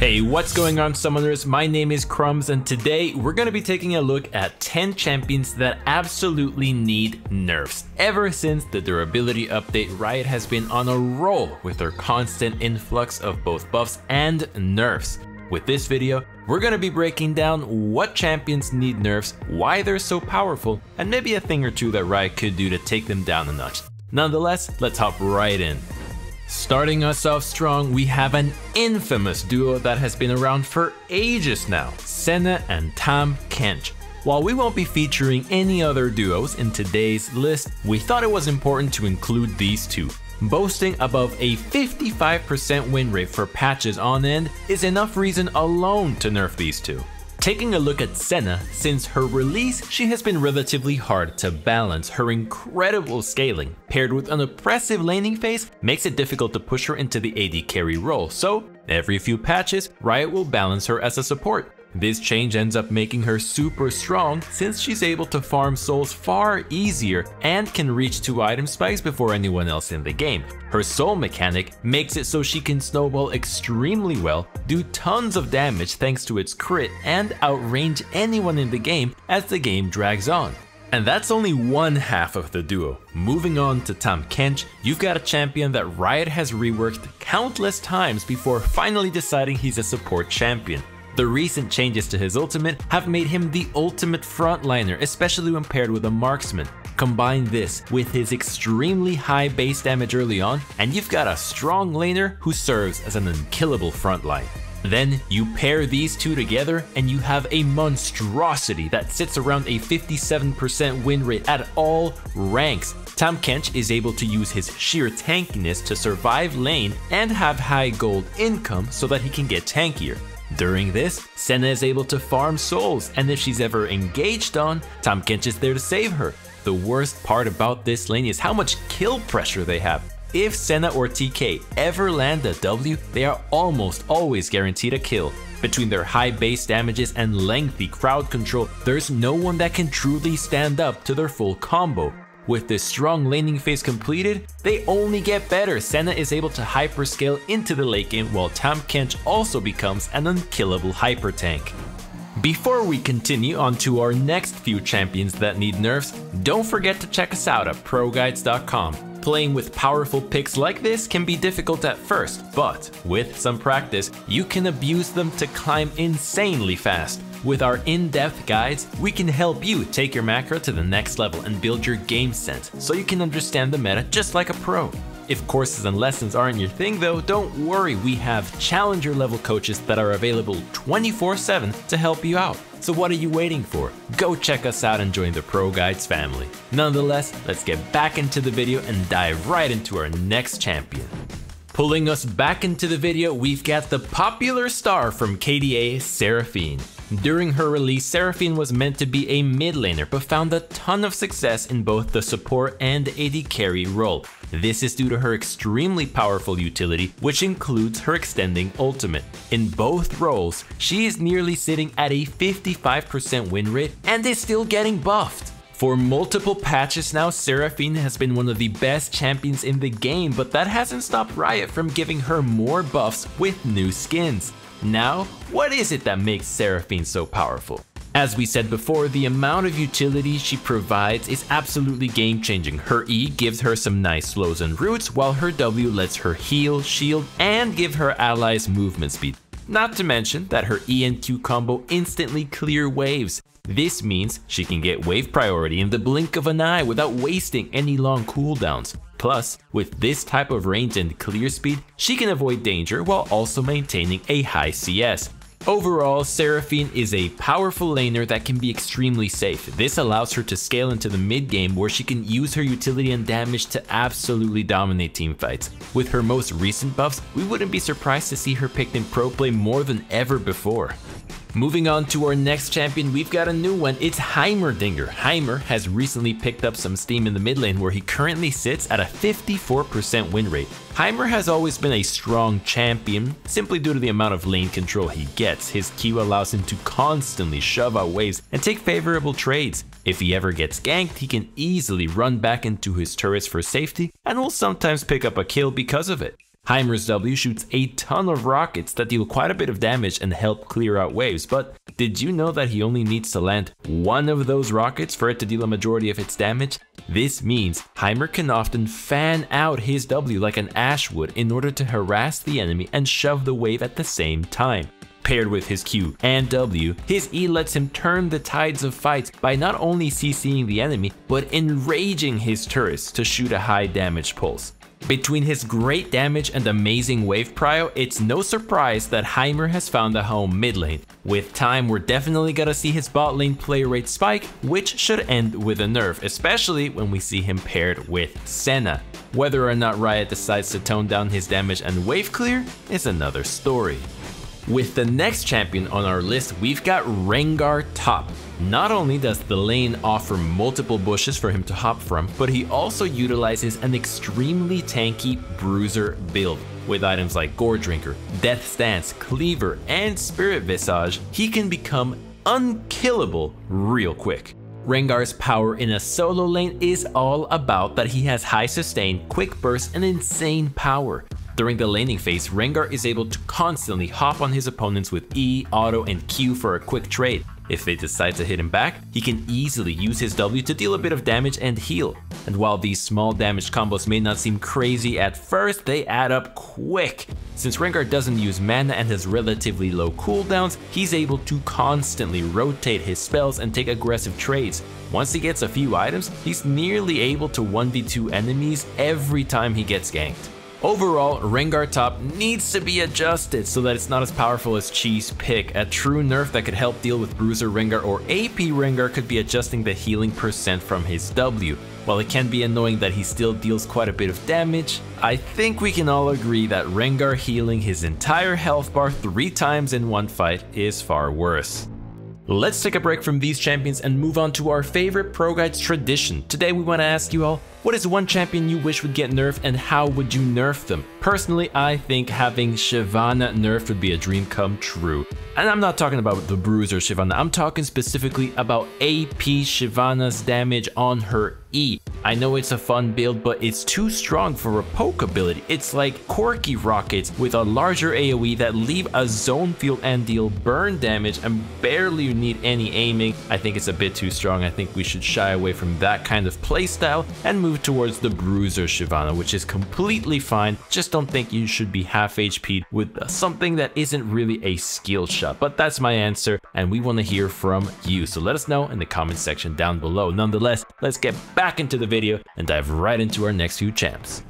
Hey, what's going on, summoners? My name is Crumbs, and today we're going to be taking a look at 10 champions that absolutely need nerfs. Ever since the durability update, Riot has been on a roll with their constant influx of both buffs and nerfs. With this video, we're going to be breaking down what champions need nerfs, why they're so powerful, and maybe a thing or two that Riot could do to take them down a notch. Nonetheless, let's hop right in. Starting us off strong, we have an infamous duo that has been around for ages now, Senna and Tahm Kench. While we won't be featuring any other duos in today's list, we thought it was important to include these two. Boasting above a 55% win rate for patches on end is enough reason alone to nerf these two. Taking a look at Senna, since her release, she has been relatively hard to balance. Her incredible scaling, paired with an oppressive laning phase, makes it difficult to push her into the AD carry role, so every few patches, Riot will balance her as a support. This change ends up making her super strong, since she's able to farm souls far easier and can reach 2 item spikes before anyone else in the game. Her soul mechanic makes it so she can snowball extremely well, do tons of damage thanks to its crit, and outrange anyone in the game as the game drags on. And that's only one half of the duo. Moving on to Tahm Kench, you've got a champion that Riot has reworked countless times before finally deciding he's a support champion. The recent changes to his ultimate have made him the ultimate frontliner, especially when paired with a marksman. Combine this with his extremely high base damage early on, and you've got a strong laner who serves as an unkillable frontline. Then you pair these two together and you have a monstrosity that sits around a 57% win rate at all ranks. Tahm Kench is able to use his sheer tankiness to survive lane and have high gold income so that he can get tankier. During this, Senna is able to farm souls, and if she's ever engaged on, Tahm Kench is there to save her. The worst part about this lane is how much kill pressure they have. If Senna or TK ever land a W, they are almost always guaranteed a kill. Between their high base damages and lengthy crowd control, there's no one that can truly stand up to their full combo. With this strong laning phase completed, they only get better. Senna is able to hyperscale into the late game, while Tahm Kench also becomes an unkillable hyper tank. Before we continue on to our next few champions that need nerfs, don't forget to check us out at ProGuides.com. Playing with powerful picks like this can be difficult at first, but with some practice, you can abuse them to climb insanely fast. With our in-depth guides, we can help you take your macro to the next level and build your game sense, so you can understand the meta just like a pro. If courses and lessons aren't your thing though, don't worry, we have challenger level coaches that are available 24/7 to help you out. So what are you waiting for? Go check us out and join the Pro Guides family. Nonetheless, let's get back into the video and dive right into our next champion. Pulling us back into the video, we've got the popular star from KDA, Seraphine. During her release, Seraphine was meant to be a mid laner, but found a ton of success in both the support and AD carry role. This is due to her extremely powerful utility, which includes her extending ultimate. In both roles, she is nearly sitting at a 55% win rate and is still getting buffed. For multiple patches now, Seraphine has been one of the best champions in the game, but that hasn't stopped Riot from giving her more buffs with new skins. Now, what is it that makes Seraphine so powerful? As we said before, the amount of utility she provides is absolutely game-changing. Her E gives her some nice slows and roots, while her W lets her heal, shield, and give her allies movement speed. Not to mention that her E and Q combo instantly clear waves. This means she can get wave priority in the blink of an eye without wasting any long cooldowns. Plus, with this type of range and clear speed, she can avoid danger while also maintaining a high CS. Overall, Seraphine is a powerful laner that can be extremely safe. This allows her to scale into the mid game where she can use her utility and damage to absolutely dominate teamfights. With her most recent buffs, we wouldn't be surprised to see her picked in pro play more than ever before. Moving on to our next champion, we've got a new one, it's Heimerdinger. Heimer has recently picked up some steam in the mid lane where he currently sits at a 54% win rate. Heimer has always been a strong champion, simply due to the amount of lane control he gets. His Q allows him to constantly shove out waves and take favorable trades. If he ever gets ganked, he can easily run back into his turrets for safety and will sometimes pick up a kill because of it. Heimer's W shoots a ton of rockets that deal quite a bit of damage and help clear out waves, but did you know that he only needs to land one of those rockets for it to deal a majority of its damage? This means Heimer can often fan out his W like an Ashe would in order to harass the enemy and shove the wave at the same time. Paired with his Q and W, his E lets him turn the tides of fights by not only CCing the enemy, but enraging his turrets to shoot a high damage pulse. Between his great damage and amazing wave prio, it's no surprise that Heimer has found a home mid lane. With time, we're definitely gonna see his bot lane play rate spike, which should end with a nerf, especially when we see him paired with Senna. Whether or not Riot decides to tone down his damage and wave clear is another story. With the next champion on our list, we've got Rengar top. Not only does the lane offer multiple bushes for him to hop from, but he also utilizes an extremely tanky bruiser build. With items like Gore Drinker, Death's Dance, Cleaver, and Spirit Visage, he can become unkillable real quick. Rengar's power in a solo lane is all about that he has high sustain, quick burst, and insane power. During the laning phase, Rengar is able to constantly hop on his opponents with E, auto, and Q for a quick trade. If they decide to hit him back, he can easily use his W to deal a bit of damage and heal. And while these small damage combos may not seem crazy at first, they add up quick. Since Rengar doesn't use mana and has relatively low cooldowns, he's able to constantly rotate his spells and take aggressive trades. Once he gets a few items, he's nearly able to 1v2 enemies every time he gets ganked. Overall, Rengar top needs to be adjusted so that it's not as powerful as Chi's pick. A true nerf that could help deal with Bruiser Rengar or AP Rengar could be adjusting the healing percent from his W. While it can be annoying that he still deals quite a bit of damage, I think we can all agree that Rengar healing his entire health bar 3 times in one fight is far worse. Let's take a break from these champions and move on to our favorite ProGuides tradition. Today we want to ask you all, what is one champion you wish would get nerfed and how would you nerf them? Personally, I think having Shyvana nerfed would be a dream come true. And I'm not talking about the bruiser Shyvana, I'm talking specifically about AP Shyvana's damage on her E. I know it's a fun build, but it's too strong for a poke ability. It's like Corki rockets with a larger AoE that leave a zone field and deal burn damage and barely need any aiming. I think it's a bit too strong. I think we should shy away from that kind of playstyle and move towards the bruiser Shyvana, which is completely fine. Just don't think you should be half HP'd with something that isn't really a skill shot. But that's my answer, and we want to hear from you. So let us know in the comment section down below. Nonetheless, let's get back into the video and dive right into our next few champs.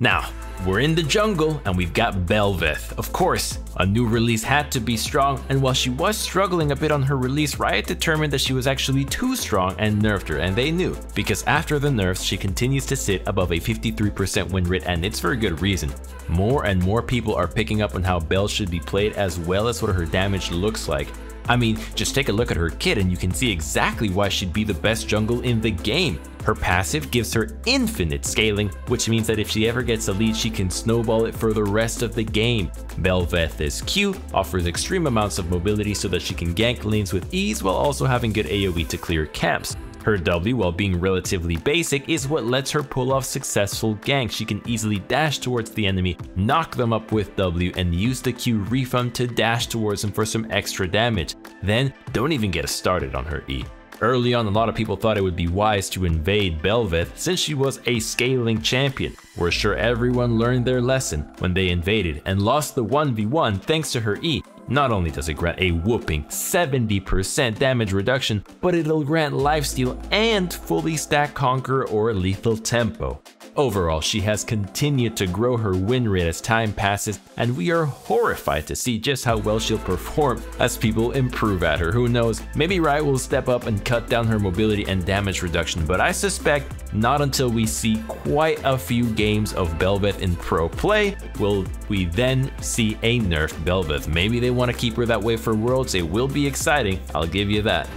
Now, we're in the jungle and we've got Bel'Veth. Of course, a new release had to be strong, and while she was struggling a bit on her release, Riot determined that she was actually too strong and nerfed her, and they knew, because after the nerfs, she continues to sit above a 53% win rate, and it's for a good reason. More and more people are picking up on how Belle should be played as well as what her damage looks like. I mean, just take a look at her kit and you can see exactly why she'd be the best jungle in the game. Her passive gives her infinite scaling, which means that if she ever gets a lead, she can snowball it for the rest of the game. Bel'Veth's Q offers extreme amounts of mobility so that she can gank lanes with ease while also having good AoE to clear camps. Her W, while being relatively basic, is what lets her pull off successful ganks. She can easily dash towards the enemy, knock them up with W, and use the Q refund to dash towards them for some extra damage. Then, don't even get us started on her E. Early on, a lot of people thought it would be wise to invade Bel'Veth since she was a scaling champion. We're sure everyone learned their lesson when they invaded and lost the 1v1 thanks to her E. Not only does it grant a whooping 70% damage reduction, but it'll grant lifesteal and fully stack Conqueror or lethal tempo. Overall, she has continued to grow her win rate as time passes, and we are horrified to see just how well she'll perform as people improve at her. Who knows, maybe Riot will step up and cut down her mobility and damage reduction, but I suspect not until we see quite a few games of Bel'Veth in pro play will we then see a nerfed Bel'Veth. Maybe they want to keep her that way for Worlds. It will be exciting, I'll give you that.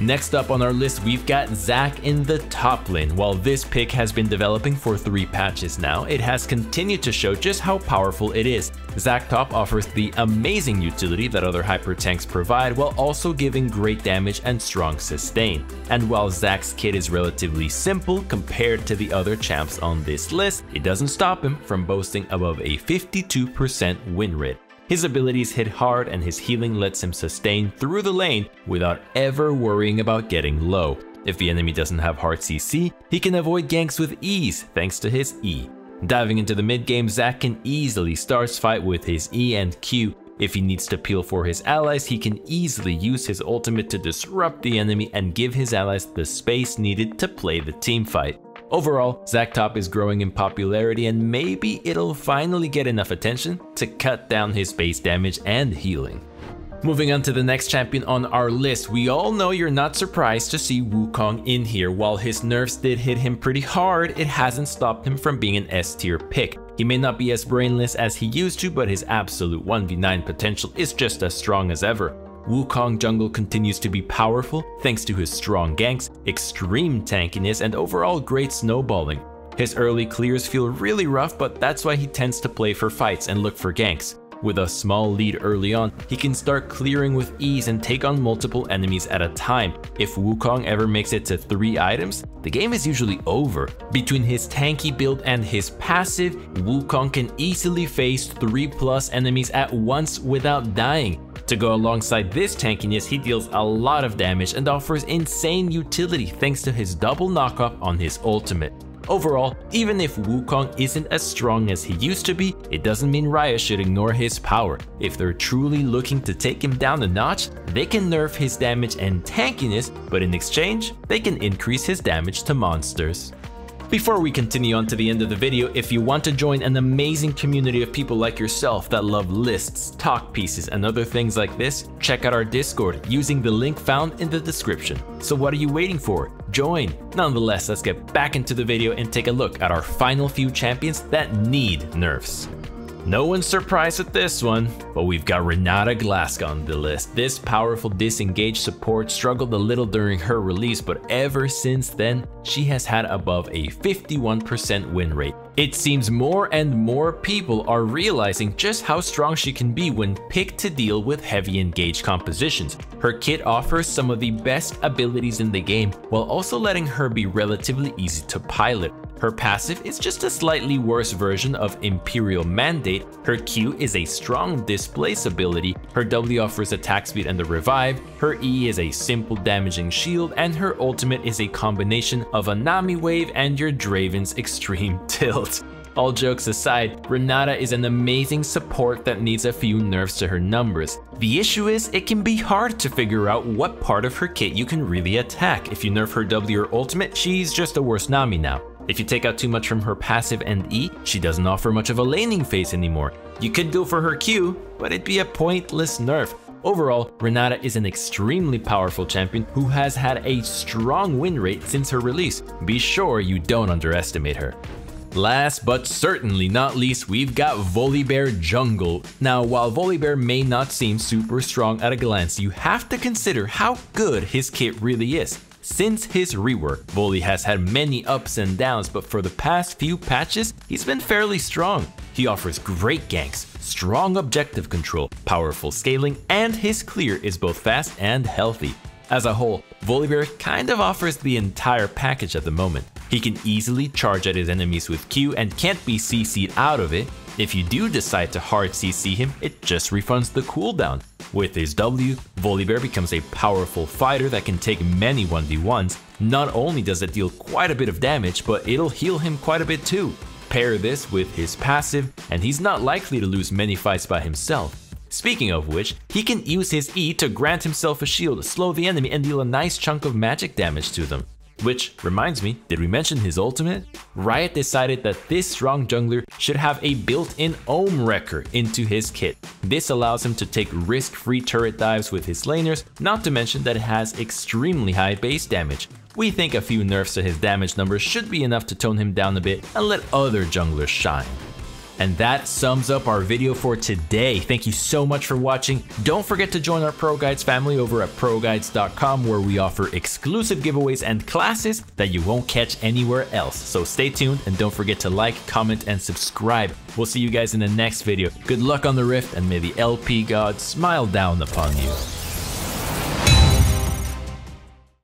Next up on our list, we've got Zac in the top lane. While this pick has been developing for 3 patches now, it has continued to show just how powerful it is. Zac top offers the amazing utility that other hyper tanks provide while also giving great damage and strong sustain. And while Zac's kit is relatively simple compared to the other champs on this list, it doesn't stop him from boasting above a 52% win rate. His abilities hit hard and his healing lets him sustain through the lane without ever worrying about getting low. If the enemy doesn't have hard CC, he can avoid ganks with ease thanks to his E. Diving into the mid game, Zac can easily starts fight with his E and Q. If he needs to peel for his allies, he can easily use his ultimate to disrupt the enemy and give his allies the space needed to play the team fight. Overall, Zac top is growing in popularity and maybe it'll finally get enough attention to cut down his base damage and healing. Moving on to the next champion on our list, we all know you're not surprised to see Wukong in here. While his nerfs did hit him pretty hard, it hasn't stopped him from being an S tier pick. He may not be as brainless as he used to, but his absolute 1v9 potential is just as strong as ever. Wukong jungle continues to be powerful thanks to his strong ganks, extreme tankiness, and overall great snowballing. His early clears feel really rough, but that's why he tends to play for fights and look for ganks. With a small lead early on, he can start clearing with ease and take on multiple enemies at a time. If Wukong ever makes it to 3 items, the game is usually over. Between his tanky build and his passive, Wukong can easily face 3+ enemies at once without dying. To go alongside this tankiness, he deals a lot of damage and offers insane utility thanks to his double knockoff on his ultimate. Overall, even if Wukong isn't as strong as he used to be, it doesn't mean Riot should ignore his power. If they're truly looking to take him down a notch, they can nerf his damage and tankiness, but in exchange, they can increase his damage to monsters. Before we continue on to the end of the video, if you want to join an amazing community of people like yourself that love lists, talk pieces, and other things like this, check out our Discord using the link found in the description. So what are you waiting for? Join! Nonetheless, let's get back into the video and take a look at our final few champions that need nerfs. No one's surprised at this one, but we've got Renata Glasc on the list. This powerful disengaged support struggled a little during her release, but ever since then, she has had above a 51% win rate. It seems more and more people are realizing just how strong she can be when picked to deal with heavy engaged compositions. Her kit offers some of the best abilities in the game, while also letting her be relatively easy to pilot. Her passive is just a slightly worse version of Imperial Mandate, her Q is a strong displace ability, her W offers attack speed and a revive, her E is a simple damaging shield, and her ultimate is a combination of a Nami wave and your Draven's extreme tilt. All jokes aside, Renata is an amazing support that needs a few nerfs to her numbers. The issue is, it can be hard to figure out what part of her kit you can really attack. If you nerf her W or ultimate, she's just a worse Nami now. If you take out too much from her passive and E, she doesn't offer much of a laning phase anymore. You could go for her Q, but it'd be a pointless nerf. Overall, Renata is an extremely powerful champion who has had a strong win rate since her release. Be sure you don't underestimate her. Last but certainly not least, we've got Volibear jungle. Now, while Volibear may not seem super strong at a glance, you have to consider how good his kit really is. Since his rework, Voli has had many ups and downs, but for the past few patches, he's been fairly strong. He offers great ganks, strong objective control, powerful scaling, and his clear is both fast and healthy. As a whole, Volibear kind of offers the entire package at the moment. He can easily charge at his enemies with Q and can't be CC'd out of it. If you do decide to hard CC him, it just refunds the cooldown. With his W, Volibear becomes a powerful fighter that can take many 1v1s. Not only does it deal quite a bit of damage, but it'll heal him quite a bit too. Pair this with his passive, and he's not likely to lose many fights by himself. Speaking of which, he can use his E to grant himself a shield, slow the enemy, and deal a nice chunk of magic damage to them. Which reminds me, did we mention his ultimate? Riot decided that this strong jungler should have a built-in Ohm Wrecker into his kit. This allows him to take risk-free turret dives with his laners, not to mention that it has extremely high base damage. We think a few nerfs to his damage numbers should be enough to tone him down a bit and let other junglers shine. And that sums up our video for today. Thank you so much for watching. Don't forget to join our ProGuides family over at ProGuides.com, where we offer exclusive giveaways and classes that you won't catch anywhere else. So stay tuned and don't forget to like, comment, and subscribe. We'll see you guys in the next video. Good luck on the Rift, and may the LP gods smile down upon you.